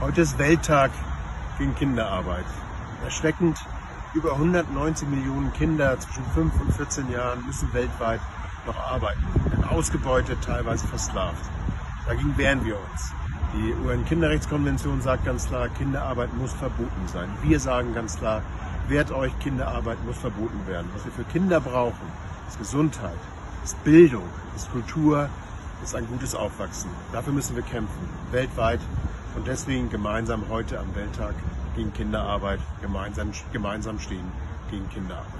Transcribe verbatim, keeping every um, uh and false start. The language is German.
Heute ist Welttag gegen Kinderarbeit. Erschreckend, über hundertneunzig Millionen Kinder zwischen fünf und vierzehn Jahren müssen weltweit noch arbeiten, werden ausgebeutet, teilweise versklavt. Dagegen wehren wir uns. Die U N-Kinderrechtskonvention sagt ganz klar, Kinderarbeit muss verboten sein. Wir sagen ganz klar, wehrt euch, Kinderarbeit muss verboten werden. Was wir für Kinder brauchen, ist Gesundheit, ist Bildung, ist Kultur, ist ein gutes Aufwachsen. Dafür müssen wir kämpfen, weltweit und deswegen gemeinsam heute am Welttag gegen Kinderarbeit, gemeinsam, gemeinsam stehen gegen Kinderarbeit.